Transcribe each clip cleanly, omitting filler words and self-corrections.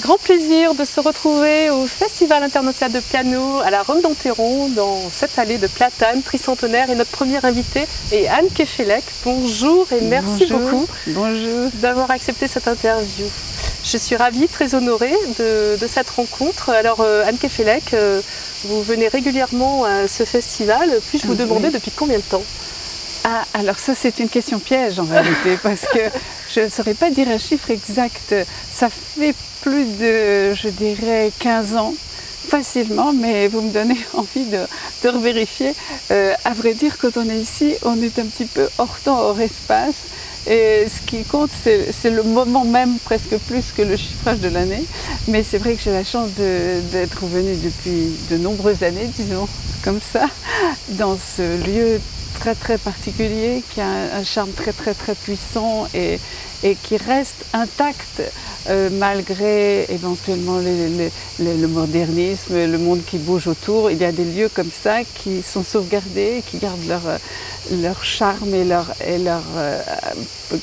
Grand plaisir de se retrouver au Festival International de Piano à la Roque d'Anthéron dans cette allée de platane tricentenaire. Et notre première invitée est Anne Queffélec. Bonjour et merci beaucoup d'avoir accepté cette interview. Je suis ravie, très honorée de cette rencontre. Alors Anne Queffélec, vous venez régulièrement à ce festival. Puis-je vous demander depuis combien de temps ? Ah, alors ça c'est une question piège en réalité, parce que je ne saurais pas dire un chiffre exact. Ça fait plus de, je dirais, 15 ans, facilement, mais vous me donnez envie de revérifier. À vrai dire, quand on est ici, on est un petit peu hors temps, hors espace. Et ce qui compte, c'est le moment même, presque plus que le chiffrage de l'année. Mais c'est vrai que j'ai la chance d'être venue depuis de nombreuses années, disons comme ça, dans ce lieu très très particulier, qui a un charme très très très puissant et qui reste intact malgré éventuellement le modernisme, le monde qui bouge autour. Il y a des lieux comme ça qui sont sauvegardés, qui gardent leur charme et leur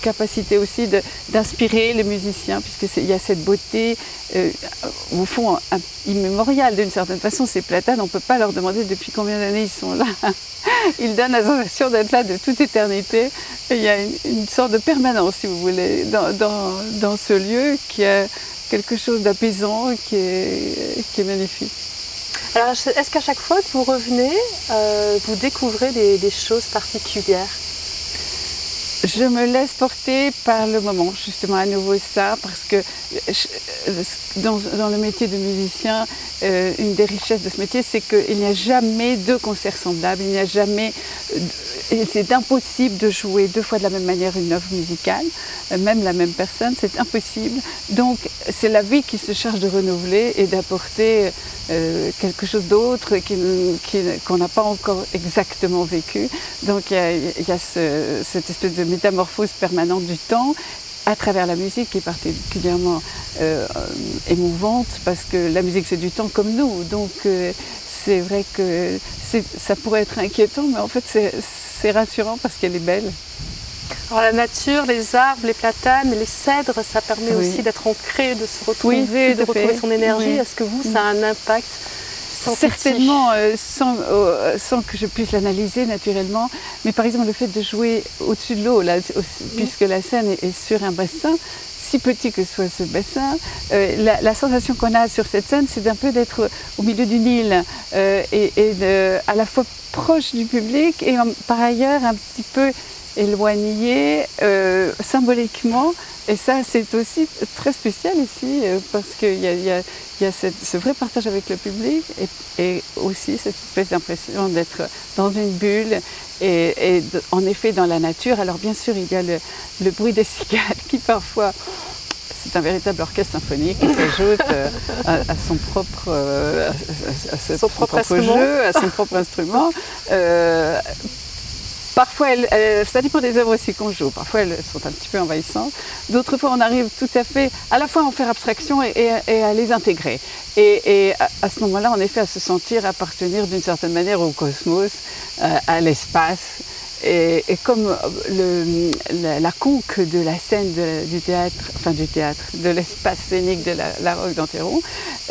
capacité aussi d'inspirer les musiciens, puisqu'il y a cette beauté au fond immémoriale d'une certaine façon. Ces platanes, on ne peut pas leur demander depuis combien d'années ils sont là. Ils donnent la sensation d'être là de toute éternité. Et il y a une sorte de permanence, si vous voulez, dans ce lieu qui a quelque chose d'apaisant, qui est magnifique. Alors, est-ce qu'à chaque fois que vous revenez, vous découvrez des choses particulières? Je me laisse porter par le moment, justement, à nouveau ça, parce que dans le métier de musicien, une des richesses de ce métier, c'est qu'il n'y a jamais deux concerts semblables, il n'y a jamais... C'est impossible de jouer deux fois de la même manière une œuvre musicale, même la même personne, c'est impossible. Donc c'est la vie qui se charge de renouveler et d'apporter quelque chose d'autre qu'on n'a pas encore exactement vécu. Donc il y a cette espèce de métamorphose permanente du temps à travers la musique, qui est particulièrement émouvante, parce que la musique c'est du temps comme nous. Donc c'est vrai que ça pourrait être inquiétant, mais en fait c'est rassurant parce qu'elle est belle. Alors la nature, les arbres, les platanes, les cèdres, ça permet aussi d'être ancré, de se retrouver, de retrouver son énergie. Est-ce que vous, ça a un impact? Certainement, sans que je puisse l'analyser naturellement, mais par exemple le fait de jouer au-dessus de l'eau, puisque la scène est sur un bassin, si petit que soit ce bassin, la sensation qu'on a sur cette scène, c'est d'un peu d'être au milieu d'une île à la fois proche du public et par ailleurs un petit peu éloigné symboliquement. Et ça, c'est aussi très spécial ici, parce qu'il y a ce vrai partage avec le public et aussi cette espèce d'impression d'être dans une bulle et en effet dans la nature. Alors bien sûr, il y a le bruit des cigales qui parfois... C'est un véritable orchestre symphonique qui s'ajoute à son propre instrument. Parfois, ça dépend des œuvres aussi qu'on joue. Parfois, elles sont un petit peu envahissantes. D'autres fois, on arrive tout à fait à la fois à en faire abstraction et à les intégrer. Et à ce moment-là, en effet, à se sentir appartenir d'une certaine manière au cosmos, à l'espace. Et comme la conque de la scène de l'espace scénique de la Roque d'Anthéron,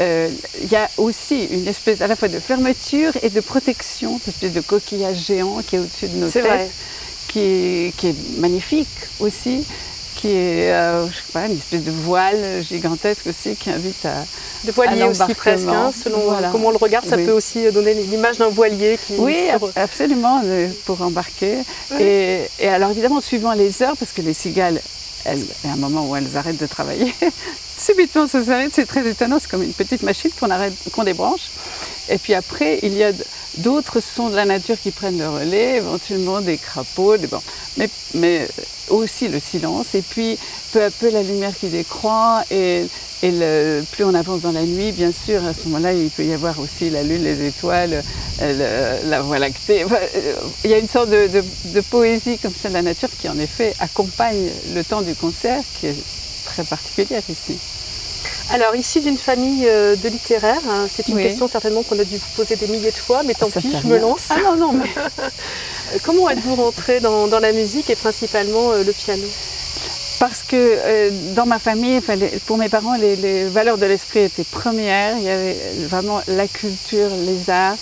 il y a aussi une espèce à la fois de fermeture et de protection, cette espèce de coquillage géant qui est au-dessus de nos têtes, qui est magnifique aussi, qui est je sais pas, une espèce de voile gigantesque aussi qui invite à... De voilier aussi presque, hein, selon comment on le regarde, ça peut aussi donner l'image d'un voilier. Absolument, pour embarquer. Oui. Et alors évidemment, suivant les heures, parce que les cigales, il y a un moment où elles arrêtent de travailler, subitement ça s'arrête, c'est très étonnant, c'est comme une petite machine qu'on débranche. Et puis après, il y a d'autres sons de la nature qui prennent le relais, éventuellement des crapauds, mais aussi le silence, et puis peu à peu la lumière qui décroît, et plus on avance dans la nuit, bien sûr, à ce moment-là, il peut y avoir aussi la lune, les étoiles, la Voie lactée. Il y a une sorte de poésie comme ça de la nature qui, en effet, accompagne le temps du concert, qui est très particulière ici. Alors, issue d'une famille de littéraires, hein, c'est une question certainement qu'on a dû vous poser des milliers de fois, mais tant pis, je me lance. Ah non, non, mais... Comment êtes-vous rentrée dans la musique et principalement le piano ? parce que dans ma famille, enfin, pour mes parents, les valeurs de l'esprit étaient premières. Il y avait vraiment la culture, les arts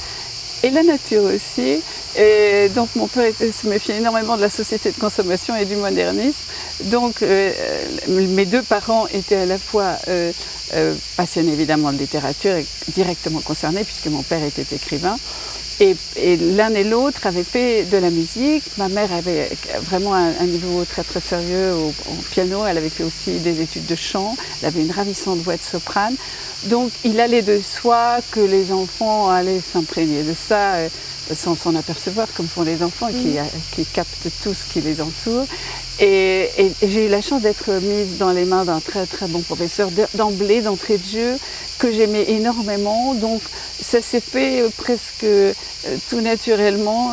et la nature aussi. Et donc mon père se méfiait énormément de la société de consommation et du modernisme. Donc mes deux parents étaient à la fois passionnés évidemment de littérature et directement concernés puisque mon père était écrivain. Et l'un et l'autre avaient fait de la musique. Ma mère avait vraiment un niveau très très sérieux au piano. Elle avait fait aussi des études de chant. Elle avait une ravissante voix de soprane. Donc il allait de soi que les enfants allaient s'imprégner de ça sans s'en apercevoir, comme font les enfants qui captent tout ce qui les entoure. Et j'ai eu la chance d'être mise dans les mains d'un très très bon professeur d'emblée, d'entrée de jeu, que j'aimais énormément. Donc ça s'est fait presque tout naturellement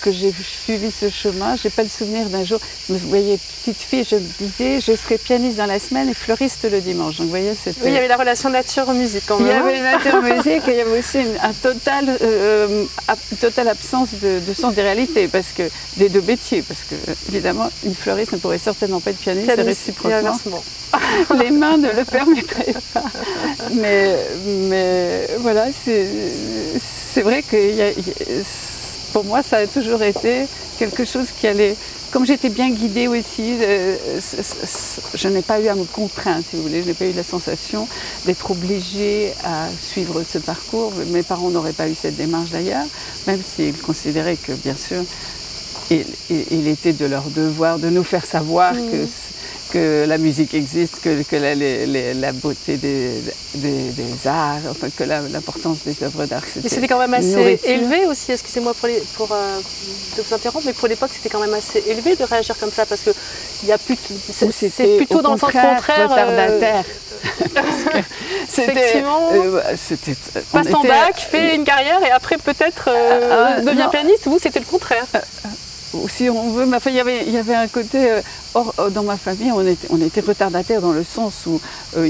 que j'ai suivi ce chemin. Je n'ai pas le souvenir d'un jour, vous voyez, petite fille, je me disais, je serai pianiste dans la semaine et fleuriste le dimanche. Donc, vous voyez, c'était... Oui, il y avait la relation nature-musique quand même. Il y avait la nature-musique et il y avait aussi une totale absence de sens des réalités, parce que, des deux métiers, parce que, évidemment, une fleuriste ne pourrait certainement pas être pianiste réciproquement. Les mains ne le permettraient pas. Mais voilà, c'est vrai qu'il y a... Pour moi, ça a toujours été quelque chose qui allait... Comme j'étais bien guidée aussi, je n'ai pas eu à me contraindre, si vous voulez. Je n'ai pas eu la sensation d'être obligée à suivre ce parcours. Mes parents n'auraient pas eu cette démarche d'ailleurs, même s'ils considéraient que, bien sûr, il était de leur devoir de nous faire savoir que la musique existe, que la beauté des arts, enfin, que l'importance des œuvres d'art. Mais c'était quand même assez élevé aussi, excusez-moi de vous interrompre, mais pour l'époque c'était quand même assez élevé de réagir comme ça, parce que c'est plutôt dans le sens contraire. Retardataire. C'était passe ton bac, fais une carrière et après peut-être deviens pianiste, vous c'était le contraire. Si on veut, mais enfin, il y avait un côté... Or, dans ma famille, on était retardataires dans le sens où on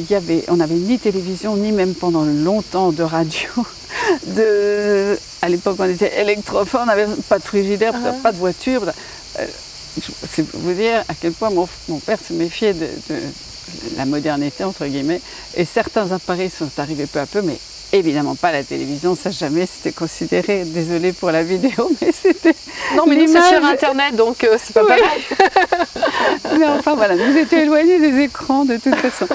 n'avait ni télévision, ni même pendant longtemps de radio. À l'époque, on était électrophones, on n'avait pas de frigidaire, pas de voiture. C'est pour vous dire à quel point mon père se méfiait de la modernité, entre guillemets. Et certains appareils sont arrivés peu à peu, mais... Évidemment pas la télévision, ça jamais c'était considéré, désolé pour la vidéo, mais c'était... Non mais c'est sur internet donc c'est pas pareil. Mais enfin voilà, nous étions éloignés des écrans de toute façon.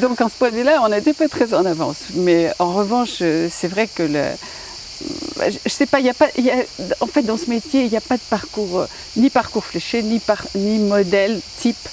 Donc en ce point de vue-là, on n'était pas très en avance. Mais en revanche, c'est vrai que... Je sais pas, en fait dans ce métier, il n'y a pas de parcours, ni parcours fléché, ni modèle type.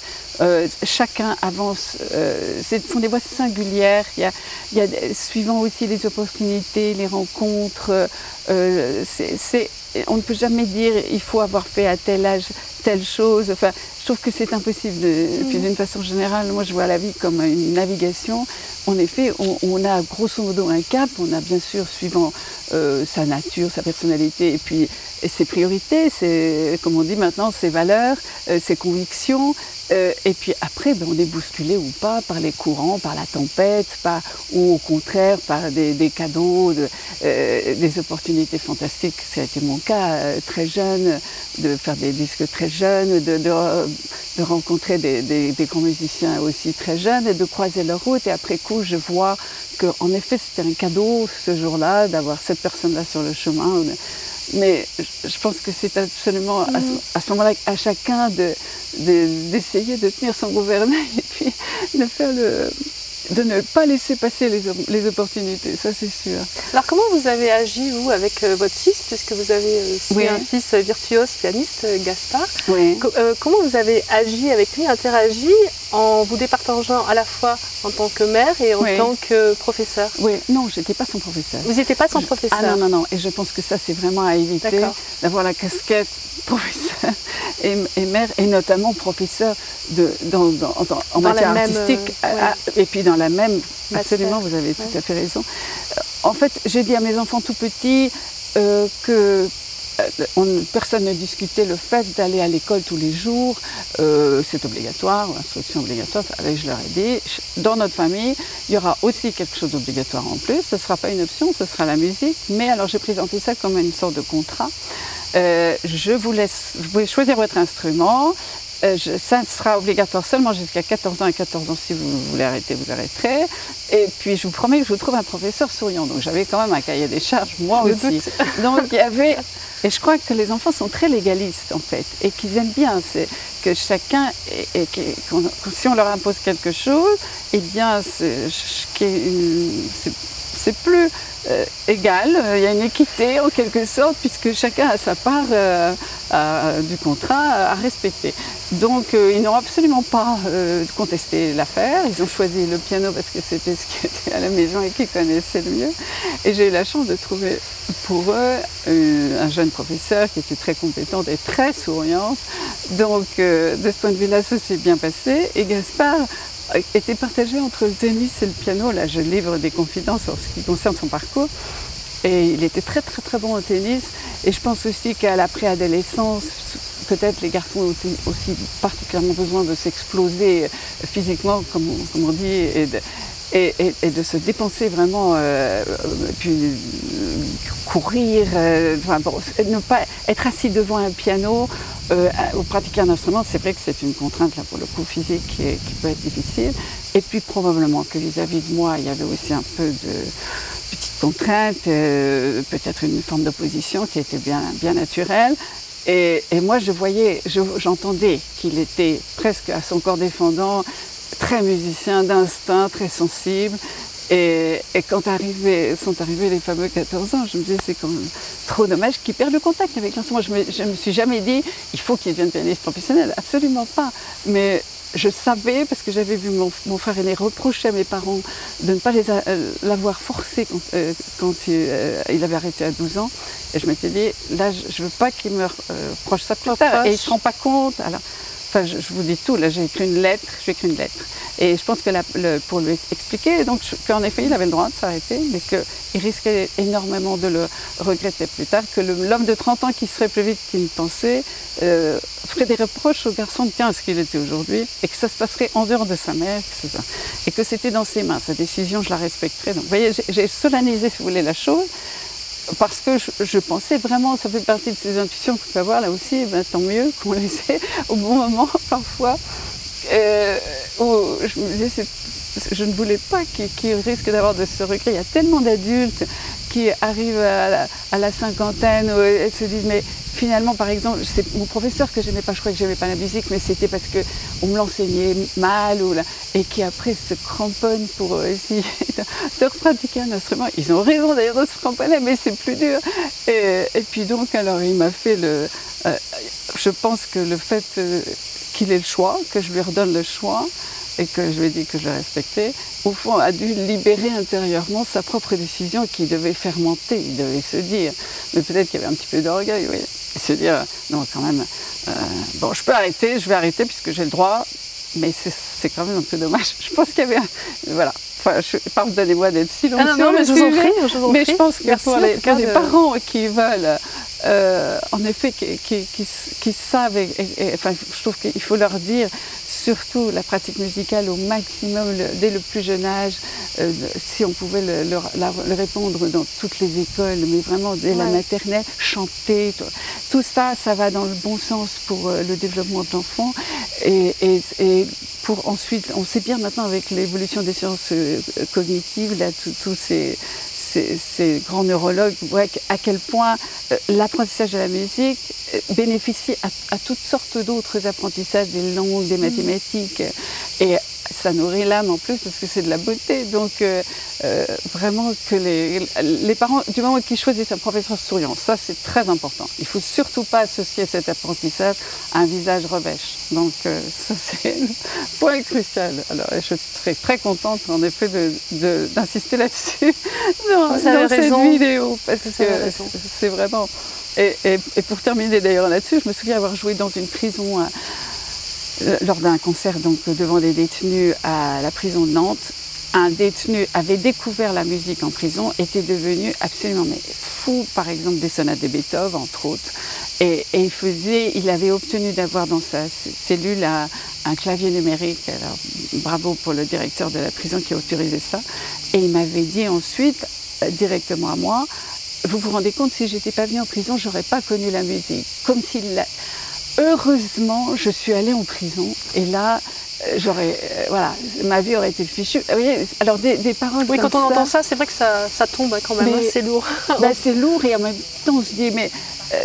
Chacun avance, ce sont des voies singulières, il y a suivant aussi les opportunités, les rencontres, on ne peut jamais dire il faut avoir fait à tel âge telle chose, enfin, je trouve que c'est impossible, puis d'une façon générale, moi je vois la vie comme une navigation, en effet on a grosso modo un cap, on a bien sûr suivant sa nature, sa personnalité et puis ses priorités, comme on dit maintenant, ses valeurs, ses convictions. Et puis après, on est bousculé ou pas par les courants, par la tempête, ou au contraire par des cadeaux, des opportunités fantastiques. Ça a été mon cas très jeune, de faire des disques très jeunes, de rencontrer des grands musiciens aussi très jeunes et de croiser leur route. Et après coup, je vois qu'en effet, c'était un cadeau ce jour-là d'avoir cette personne-là sur le chemin. Mais je pense que c'est absolument à ce moment-là à chacun d'essayer de tenir son gouvernail et puis de ne pas laisser passer les opportunités, ça c'est sûr. Alors comment vous avez agi, vous, avec votre fils, puisque vous avez aussi un fils virtuose, pianiste, Gaspard. Oui. Comment vous avez agi avec lui, interagi, en vous départageant à la fois en tant que mère et en tant que professeur? Oui, non, je n'étais pas son professeur. Vous n'étiez pas son professeur? Ah non, non, non, et je pense que ça c'est vraiment à éviter, d'avoir la casquette professeur et mère, et notamment professeur en matière artistique, et puis dans la même, absolument, vous avez tout à fait raison. En fait, j'ai dit à mes enfants tout petits que personne ne discutait le fait d'aller à l'école tous les jours, c'est obligatoire, l'instruction obligatoire, allez, je leur ai dit, dans notre famille, il y aura aussi quelque chose d'obligatoire en plus, ce ne sera pas une option, ce sera la musique, mais alors j'ai présenté ça comme une sorte de contrat. Je vous laisse, vous pouvez choisir votre instrument Ça sera obligatoire seulement jusqu'à 14 ans. Et 14 ans, si vous voulez arrêter, vous arrêterez. Et puis, je vous promets que je vous trouve un professeur souriant. Donc, j'avais quand même un cahier des charges, moi aussi. Donc, il y avait... Et je crois que les enfants sont très légalistes, en fait, et qu'ils aiment bien que chacun, si on leur impose quelque chose, eh bien, c'est plus égal, il y a une équité, en quelque sorte, puisque chacun a sa part du contrat à respecter. Donc, ils n'ont absolument pas contesté l'affaire. Ils ont choisi le piano parce que c'était ce qui était à la maison et qu'ils connaissaient le mieux. Et j'ai eu la chance de trouver pour eux un jeune professeur qui était très compétente et très souriante. Donc, de ce point de vue-là, ça s'est bien passé. Et Gaspard était partagé entre le tennis et le piano. Là, je livre des confidences en ce qui concerne son parcours. Et il était très, très, très bon au tennis. Et je pense aussi qu'à la préadolescence, peut-être les garçons ont aussi particulièrement besoin de s'exploser physiquement, comme on dit, et de se dépenser vraiment, puis courir, enfin, bon, ne pas être assis devant un piano ou pratiquer un instrument. C'est vrai que c'est une contrainte, là, pour le coup, physique qui peut être difficile. Et puis probablement que vis-à-vis de moi, il y avait aussi un peu de petites contraintes, peut-être une forme d'opposition qui était bien, bien naturelle. Et moi, je voyais, j'entendais qu'il était presque à son corps défendant, très musicien d'instinct, très sensible. Et quand sont arrivés les fameux 14 ans, je me disais, c'est quand même trop dommage qu'ils perdent le contact avec l'instrument. Je me suis jamais dit, il faut qu'ils deviennent pianistes professionnels, absolument pas. Mais je savais, parce que j'avais vu mon frère aîné reprocher à mes parents de ne pas l'avoir forcé quand il avait arrêté à 12 ans. Et je m'étais dit, là, je ne veux pas qu'il me reproche ça plus tard. Et il ne se rend pas compte. Alors, enfin, je vous dis tout, là, j'ai écrit une lettre. Et je pense que pour lui expliquer, donc, qu'en effet, il avait le droit de s'arrêter, mais qu'il risquait énormément de le regretter plus tard, que l'homme de 30 ans qui serait plus vite qu'il ne pensait ferait des reproches au garçon de 15 qu'il était aujourd'hui, et que ça se passerait en dehors de sa mère, etc. Et que c'était dans ses mains, sa décision, je la respecterais. Donc, vous voyez, j'ai solennalisé, si vous voulez, la chose, parce que je pensais vraiment, ça fait partie de ces intuitions qu'on peut avoir là aussi, et ben, tant mieux qu'on les ait au bon moment parfois, où je me disais, je ne voulais pas qu'ils risquent d'avoir de ce regret. Il y a tellement d'adultes qui arrivent à la cinquantaine et se disent, mais finalement, par exemple, c'est mon professeur que j'aimais pas, je crois que j'aimais pas la musique, mais c'était parce qu'on me l'enseignait mal, et qui après se cramponnent pour essayer de repratiquer un instrument. Ils ont raison d'ailleurs de se cramponner, mais c'est plus dur. Et puis donc, alors il m'a fait je pense que le fait qu'il ait le choix, que je lui redonne le choix, et que je lui ai dit que je le respectais, au fond, a dû libérer intérieurement sa propre décision qui devait fermenter, il devait se dire. Mais peut-être qu'il y avait un petit peu d'orgueil, oui. Et se dire, non, quand même, bon, je peux arrêter, je vais arrêter puisque j'ai le droit, mais c'est quand même un peu dommage. Je pense qu'il y avait voilà. Enfin, pardonnez-moi d'être si longue sur le sujet, mais je pense que pour les parents qui veulent, en effet, qui savent, enfin, je trouve qu'il faut leur dire, surtout la pratique musicale au maximum, dès le plus jeune âge, si on pouvait le répondre dans toutes les écoles, mais vraiment dès la maternelle, chanter, tout ça, ça va dans le bon sens pour le développement de l'enfant. Et pour ensuite, on sait bien maintenant avec l'évolution des sciences cognitives, là, tous ces grands neurologues, ouais, à quel point l'apprentissage de la musique bénéficie à toutes sortes d'autres apprentissages, des langues, des mathématiques, et ça nourrit l'âme en plus parce que c'est de la beauté. Donc vraiment que les parents, du moment qu'ils choisissent un professeur souriant, ça c'est très important. Il ne faut surtout pas associer cet apprentissage à un visage revêche. Donc ça c'est un point crucial. Alors je serais très contente en effet d'insister là-dessus dans cette vidéo parce que c'est vraiment... Et pour terminer d'ailleurs là-dessus, je me souviens avoir joué dans une prison lors d'un concert donc, devant des détenus à la prison de Nantes. Un détenu avait découvert la musique en prison, était devenu absolument fou, par exemple, des sonates de Beethoven, entre autres. Et il avait obtenu d'avoir dans sa cellule un clavier numérique. Alors, bravo pour le directeur de la prison qui a autorisé ça. Et il m'avait dit ensuite, directement à moi, « Vous vous rendez compte, si j'étais pas venue en prison, j'aurais pas connu la musique. » Comme s'il Heureusement, je suis allée en prison et là, voilà, ma vie aurait été fichue. Vous voyez, alors des paroles comme ça... Oui, quand on entend ça, c'est vrai que ça tombe quand même, c'est lourd. Ben, c'est lourd et en même temps, on se dit, mais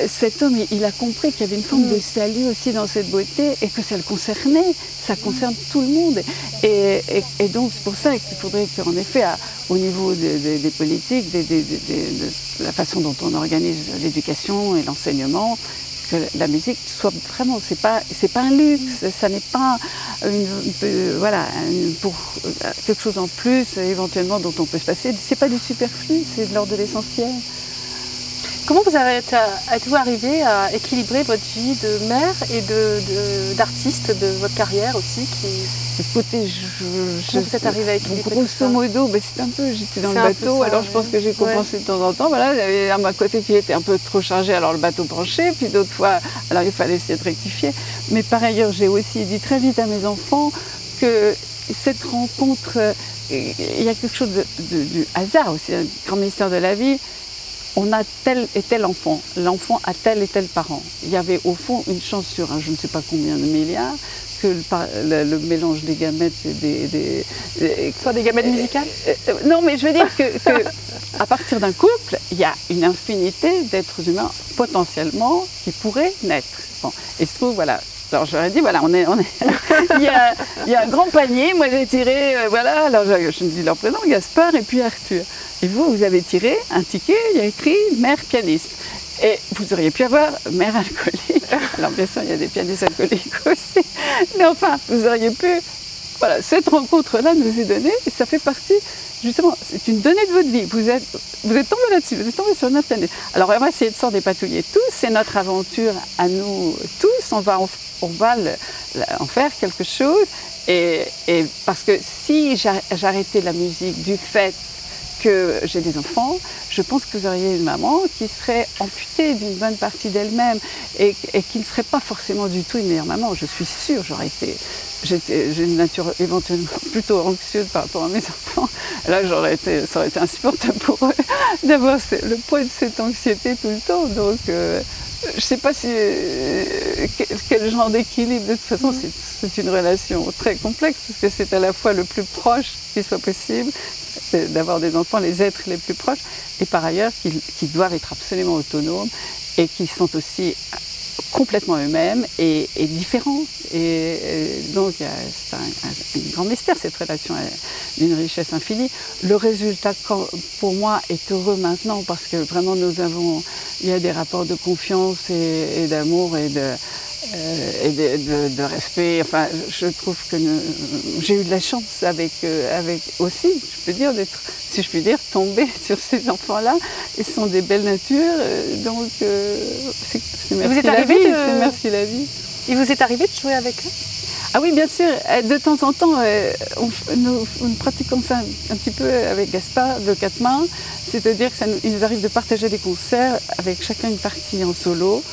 cet homme, il a compris qu'il y avait une forme de salut aussi dans cette beauté et que ça le concernait, ça concerne tout le monde. Et donc, c'est pour ça qu'il faudrait qu'en effet, au niveau des politiques, de la façon dont on organise l'éducation et l'enseignement, que la musique soit vraiment, c'est pas un luxe, ça n'est pas quelque chose en plus éventuellement dont on peut se passer, c'est pas du superflu, c'est de l'ordre de l'essentiel. Comment vous êtes-vous arrivé à équilibrer votre vie de mère et d'artiste, de votre carrière aussi qui... Écoutez, vous êtes arrivée à équilibrer grosso modo, c'est un peu, j'étais dans le bateau, alors je pense que j'ai compensé de temps en temps. Voilà, j'avais un côté qui était un peu trop chargé, alors le bateau penchait, puis d'autres fois, alors il fallait essayer de rectifier. Mais par ailleurs, j'ai aussi dit très vite à mes enfants que cette rencontre, il y a quelque chose du hasard aussi, un grand mystère de la vie. On a tel et tel enfant, l'enfant a tel et tel parent. Il y avait au fond une chance sur je ne sais pas combien de milliards que le mélange des gamètes et soit des gamètes musicales. Non, mais je veux dire que à partir d'un couple, il y a une infinité d'êtres humains potentiellement qui pourraient naître. Bon, il se trouve, voilà. Alors j'aurais dit, voilà, il y a un grand panier, moi j'ai tiré, voilà, alors je dis leur prénom, Gaspard et puis Arthur. Et vous avez tiré un ticket, il y a écrit « mère pianiste ». Et vous auriez pu avoir « mère alcoolique ». Alors bien sûr, il y a des pianistes alcooliques aussi. Mais enfin, vous auriez pu... Voilà, cette rencontre-là nous est donnée et ça fait partie... Justement, c'est une donnée de votre vie. Vous êtes tombé là-dessus, vous êtes tombé sur notre planète. Alors on va essayer de s'en dépatouiller tous. C'est notre aventure à nous tous. On va en faire quelque chose. Et parce que si j'arrêtais la musique du fait que j'ai des enfants, je pense que vous auriez une maman qui serait amputée d'une bonne partie d'elle-même et qui ne serait pas forcément du tout une meilleure maman. Je suis sûre, j'ai une nature éventuellement plutôt anxieuse par rapport à mes enfants. Là, ça aurait été insupportable pour eux d'avoir le poids de cette anxiété tout le temps. Donc, je ne sais pas si, quel genre d'équilibre. De toute façon, c'est une relation très complexe parce que c'est à la fois le plus proche qui soit possible, d'avoir des enfants, les êtres les plus proches, et par ailleurs qui doivent être absolument autonomes et qui sont aussi complètement eux-mêmes et différents. Et donc c'est un grand mystère, cette relation d'une richesse infinie. Le résultat pour moi est heureux maintenant parce que vraiment il y a des rapports de confiance et d'amour et de respect. Enfin, je trouve que j'ai eu de la chance avec aussi, je peux dire, d'être, si je puis dire, tombée sur ces enfants-là. Ils sont des belles natures, donc c'est merci la vie. C'est merci la vie. Il vous est arrivé de jouer avec eux? Ah oui, bien sûr. De temps en temps, nous pratiquons ça un petit peu avec Gaspard, de quatre mains. C'est-à-dire qu'il nous arrive de partager des concerts avec chacun une partie en solo.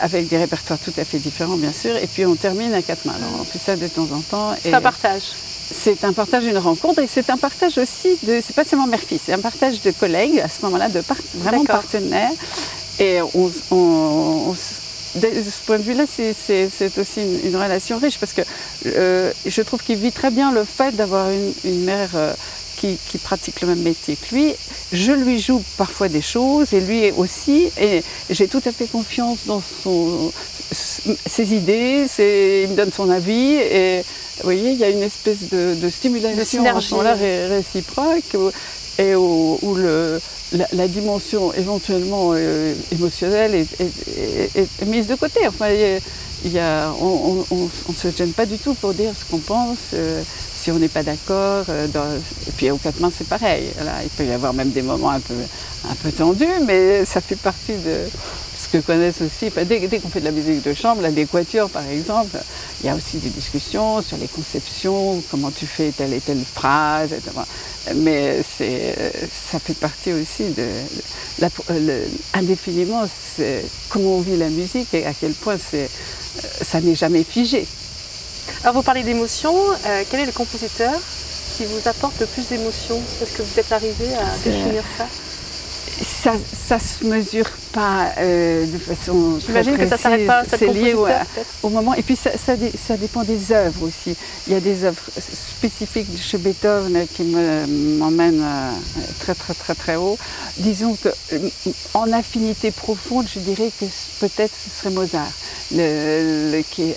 Avec des répertoires tout à fait différents, bien sûr, et puis on termine à quatre mains. Alors on fait ça de temps en temps. C'est un partage. C'est un partage, une rencontre, et c'est un partage aussi de... C'est pas seulement mère-fils, c'est un partage de collègues, à ce moment-là, vraiment partenaires. Et de ce point de vue-là, c'est aussi une relation riche, parce que je trouve qu'il vit très bien le fait d'avoir une mère... qui pratique le même métier que lui. Je lui joue parfois des choses et lui aussi, et j'ai tout à fait confiance dans ses idées, il me donne son avis, et vous voyez, il y a une espèce de stimulation à ce moment-là réciproque, et où la dimension éventuellement émotionnelle est mise de côté. Enfin, on ne se gêne pas du tout pour dire ce qu'on pense, si on n'est pas d'accord. Et puis aux quatre mains, c'est pareil. Là, il peut y avoir même des moments un peu tendus, mais ça fait partie de ce que connaissent aussi. Enfin, dès qu'on fait de la musique de chambre, là, des quatuors par exemple, il y a aussi des discussions sur les conceptions, comment tu fais telle et telle phrase, etc. Mais ça fait partie aussi indéfiniment, c'est comment on vit la musique et à quel point ça n'est jamais figé. Alors vous parlez d'émotions, quel est le compositeur qui vous apporte le plus d'émotions? Est-ce que vous êtes arrivé à définir ça? ça se mesure pas de façon très précise. J'imagine que ça s'arrête pas, c'est lié au moment. Et puis ça dépend des œuvres aussi. Il y a des œuvres spécifiques chez Beethoven qui m'emmènent très haut. Disons que en affinité profonde, je dirais que peut-être ce serait Mozart, qui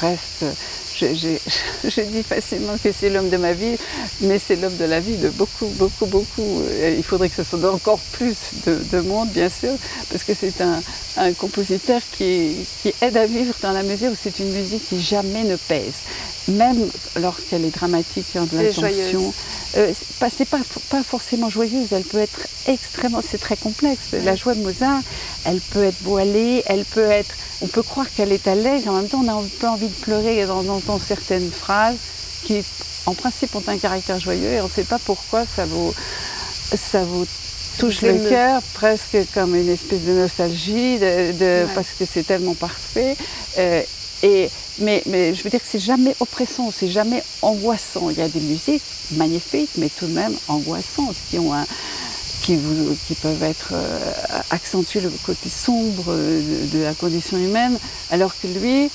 reste. Je dis facilement que c'est l'homme de ma vie, mais c'est l'homme de la vie de beaucoup. Il faudrait que ce soit encore plus de monde, bien sûr, parce que c'est un compositeur qui aide à vivre dans la mesure où c'est une musique qui jamais ne pèse. Même lorsqu'elle est dramatique, il y a de l'intention. C'est pas forcément joyeuse, elle peut être extrêmement... C'est très complexe. Ouais. La joie de Mozart, elle peut être voilée, elle peut être... On peut croire qu'elle est allège, en même temps on a un peu envie de pleurer dans certaines phrases qui, en principe, ont un caractère joyeux et on ne sait pas pourquoi ça vous touche le cœur, presque comme une espèce de nostalgie, parce que c'est tellement parfait. Mais je veux dire que c'est jamais oppressant, c'est jamais angoissant. Il y a des musiques magnifiques, mais tout de même angoissantes, qui peuvent être accentuer le côté sombre de la condition humaine, alors que lui,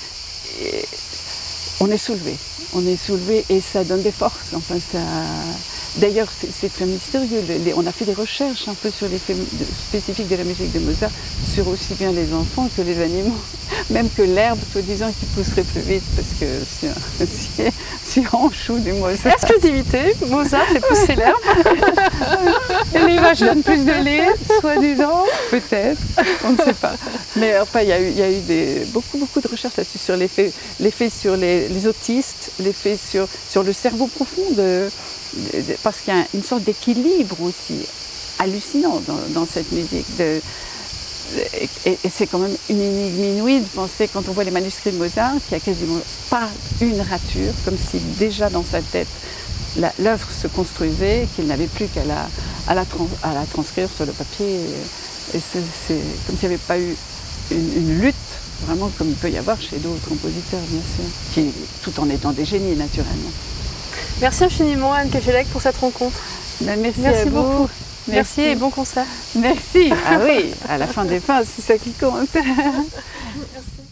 on est soulevé et ça donne des forces. Enfin, ça... D'ailleurs, c'est très mystérieux. On a fait des recherches un peu sur l'effet spécifique de la musique de Mozart sur aussi bien les enfants que les animaux, même que l'herbe, soi-disant, qui pousserait plus vite, parce que si on choue du Mozart... Exclusivité, Mozart fait pousser l'herbe. Les vaches donnent plus de lait, soi-disant, peut-être, on ne sait pas. Mais enfin, il y a eu beaucoup de recherches là-dessus sur l'effet sur les autistes, l'effet sur le cerveau profond parce qu'il y a une sorte d'équilibre aussi hallucinant dans cette musique. Et c'est quand même une énigme inouïe de penser, quand on voit les manuscrits de Mozart, qu'il n'y a quasiment pas une rature, comme si déjà dans sa tête l'œuvre se construisait, qu'il n'avait plus qu'à la transcrire sur le papier. Et c'est comme s'il n'y avait pas eu une lutte, vraiment comme il peut y avoir chez d'autres compositeurs, bien sûr, tout en étant des génies, naturellement. Merci infiniment Anne Queffélec pour cette rencontre. Merci beaucoup. Merci et bon concert. Merci. Ah oui, à la fin des fins, c'est ça qui compte. Merci.